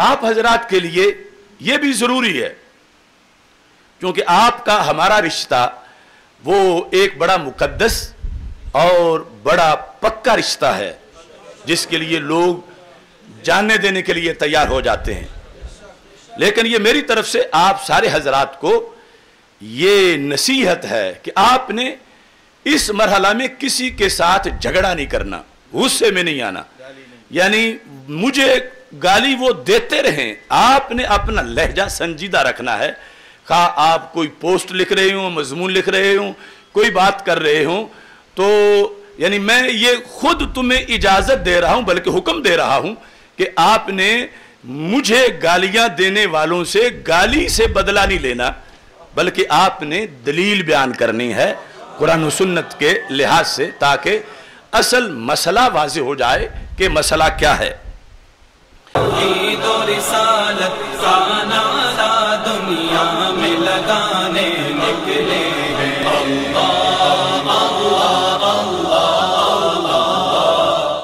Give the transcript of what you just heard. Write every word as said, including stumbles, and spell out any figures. आप हजरात के लिए यह भी जरूरी है, क्योंकि आपका हमारा रिश्ता वो एक बड़ा मुकद्दस और बड़ा पक्का रिश्ता है जिसके लिए लोग जाने देने के लिए तैयार हो जाते हैं। लेकिन ये मेरी तरफ से आप सारे हजरात को ये नसीहत है कि आपने इस मरहला में किसी के साथ झगड़ा नहीं करना, गुस्से में नहीं आना, यानी मुझे गाली वो देते रहें, आपने अपना लहजा संजीदा रखना है। खा आप कोई पोस्ट लिख रहे हो, मजमून लिख रहे हो, कोई बात कर रहे हो, तो यानी मैं ये खुद तुम्हें इजाज़त दे रहा हूँ, बल्कि हुक्म दे रहा हूँ कि आपने मुझे गालियाँ देने वालों से गाली से बदला नहीं लेना, बल्कि आपने दलील बयान करनी है कुरान सुन्नत के लिहाज से, ताकि असल मसला वाज़े हो जाए कि मसला क्या है। दुनिया में लगाने निकले हैं।